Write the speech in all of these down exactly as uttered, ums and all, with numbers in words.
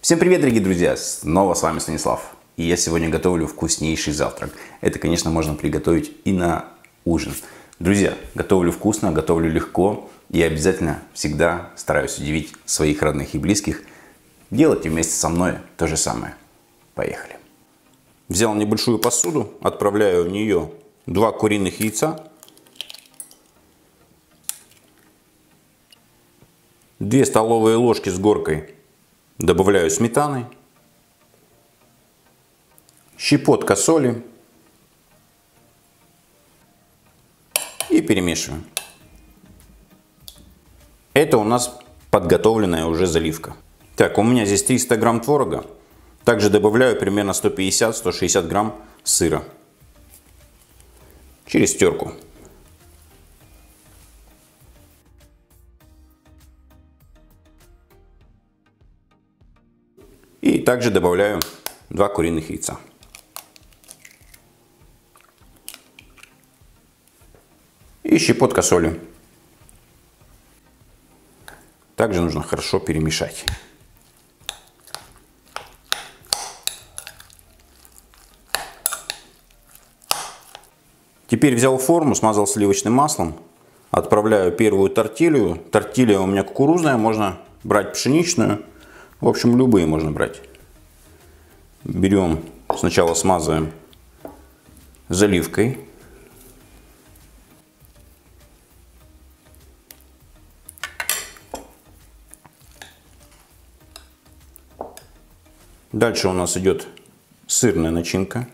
Всем привет, дорогие друзья! Снова с вами Станислав. И я сегодня готовлю вкуснейший завтрак. Это, конечно, можно приготовить и на ужин. Друзья, готовлю вкусно, готовлю легко. И обязательно всегда стараюсь удивить своих родных и близких. Делайте вместе со мной то же самое. Поехали! Взял небольшую посуду, отправляю в нее два куриных яйца, две столовые ложки с горкой. Добавляю сметаны, щепотка соли и перемешиваю. Это у нас подготовленная уже заливка. Так, у меня здесь триста грамм творога. Также добавляю примерно сто пятьдесят — сто шестьдесят грамм сыра через терку. И также добавляю два куриных яйца. И щепотка соли. Также нужно хорошо перемешать. Теперь взял форму, смазал сливочным маслом. Отправляю первую тортилью. Тортилья у меня кукурузная, можно брать пшеничную. В общем, любые можно брать. Берем, сначала смазываем заливкой. Дальше у нас идет сырная начинка.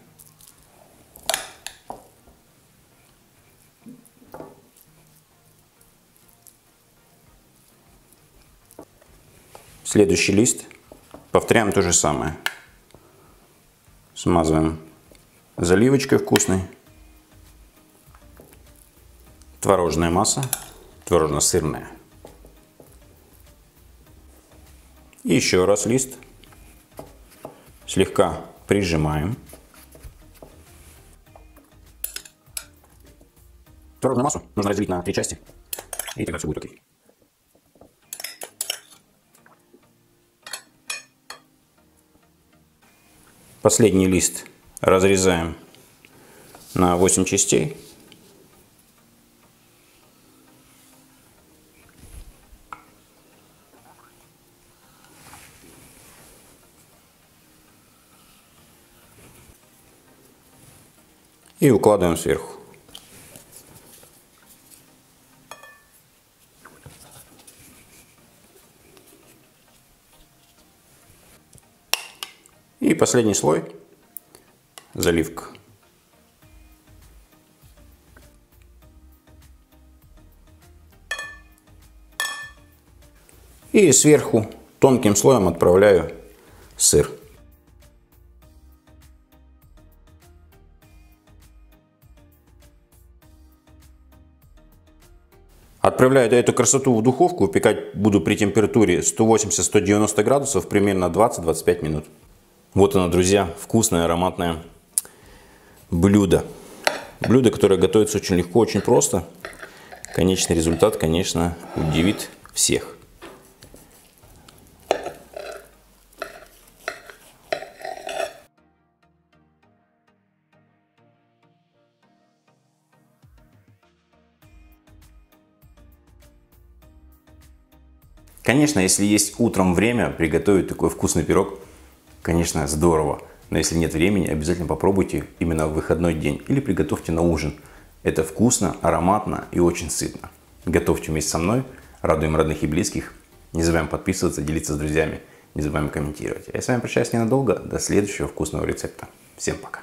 Следующий лист. Повторяем то же самое. Смазываем заливочкой вкусной. Творожная масса. Творожно-сырная. И еще раз лист. Слегка прижимаем. Творожную массу нужно разделить на три части. И тогда все будет окей. Последний лист разрезаем на восемь частей. И укладываем сверху. И последний слой – заливка. И сверху тонким слоем отправляю сыр. Отправляю эту красоту в духовку. Пекать буду при температуре сто восемьдесят — сто девяносто градусов примерно двадцать — двадцать пять минут. Вот оно, друзья, вкусное, ароматное блюдо. Блюдо, которое готовится очень легко, очень просто. Конечный результат, конечно, удивит всех. Конечно, если есть утром время, приготовить такой вкусный пирог, конечно, здорово, но если нет времени, обязательно попробуйте именно в выходной день или приготовьте на ужин. Это вкусно, ароматно и очень сытно. Готовьте вместе со мной, радуем родных и близких. Не забываем подписываться, делиться с друзьями, не забываем комментировать. Я с вами прощаюсь ненадолго, до следующего вкусного рецепта. Всем пока!